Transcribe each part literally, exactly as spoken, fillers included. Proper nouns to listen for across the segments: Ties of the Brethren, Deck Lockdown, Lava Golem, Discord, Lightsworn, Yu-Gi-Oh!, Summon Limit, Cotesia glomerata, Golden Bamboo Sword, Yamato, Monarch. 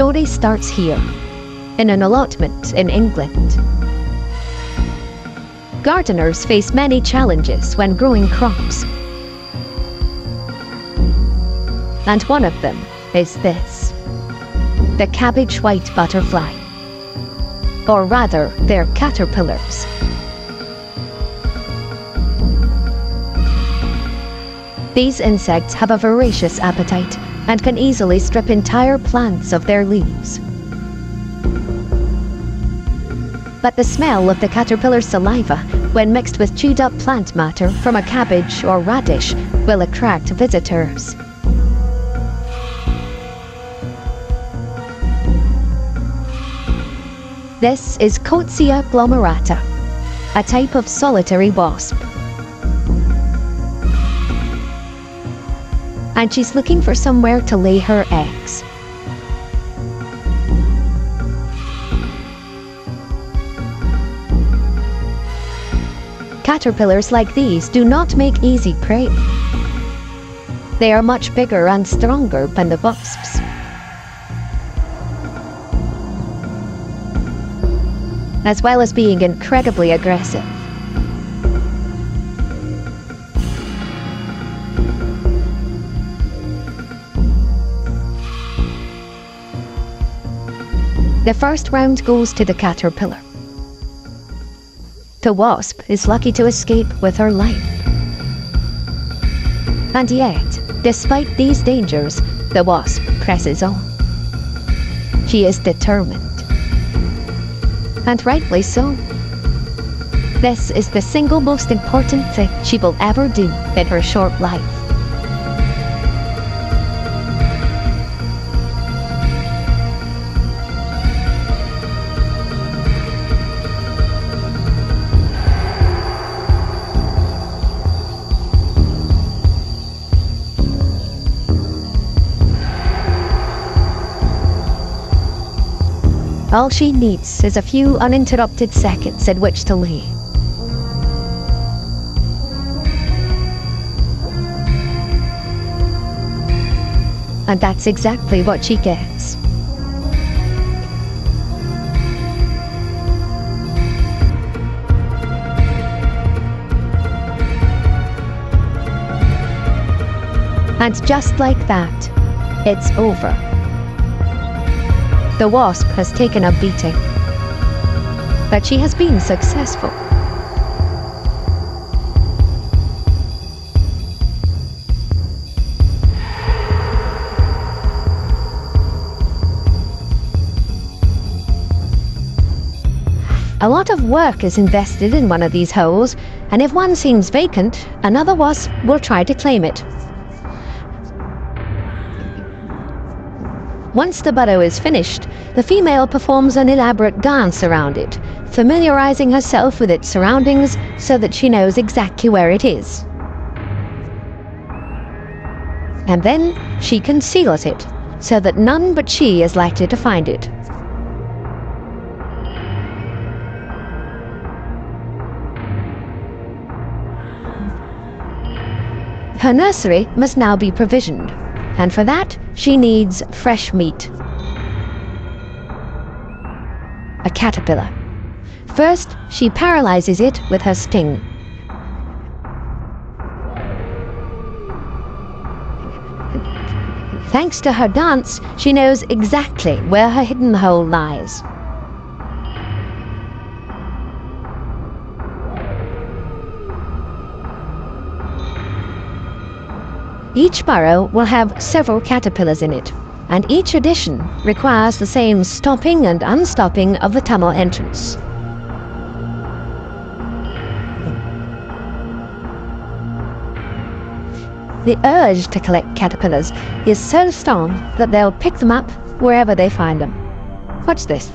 story starts here, in an allotment in England. Gardeners face many challenges when growing crops, and one of them is this, the cabbage white butterfly, or rather their caterpillars. These insects have a voracious appetite and can easily strip entire plants of their leaves. But the smell of the caterpillar's saliva, when mixed with chewed up plant matter from a cabbage or radish, will attract visitors. This is Cotesia glomerata, a type of solitary wasp. And she's looking for somewhere to lay her eggs. Caterpillars like these do not make easy prey. They are much bigger and stronger than the wasps. As well as being incredibly aggressive. The first round goes to the caterpillar. The wasp is lucky to escape with her life. And yet, despite these dangers, the wasp presses on. She is determined. And rightly so. This is the single most important thing she will ever do in her short life. All she needs is a few uninterrupted seconds in which to lay. And that's exactly what she gets. And just like that, it's over. The wasp has taken a beating, but she has been successful. A lot of work is invested in one of these holes, and if one seems vacant, another wasp will try to claim it. Once the burrow is finished, the female performs an elaborate dance around it, familiarizing herself with its surroundings so that she knows exactly where it is. And then she conceals it, so that none but she is likely to find it. Her nursery must now be provisioned. And for that, she needs fresh meat. A caterpillar. First, she paralyzes it with her sting. Thanks to her dance, she knows exactly where her hidden hole lies. Each burrow will have several caterpillars in it, and each addition requires the same stopping and unstopping of the tunnel entrance. The urge to collect caterpillars is so strong that they'll pick them up wherever they find them. Watch this.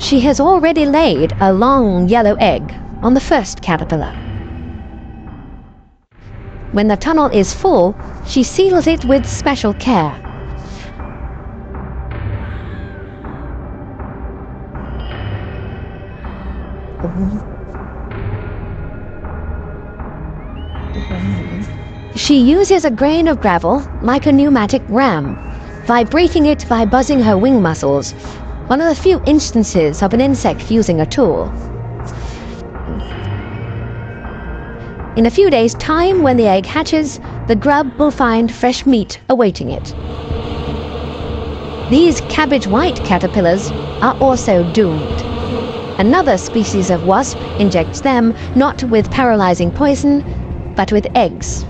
She has already laid a long yellow egg on the first caterpillar. When the tunnel is full, she seals it with special care. She uses a grain of gravel, like a pneumatic ram, vibrating it by buzzing her wing muscles, one of the few instances of an insect using a tool. In a few days' time, when the egg hatches, the grub will find fresh meat awaiting it. These cabbage-white caterpillars are also doomed. Another species of wasp injects them, not with paralyzing poison, but with eggs.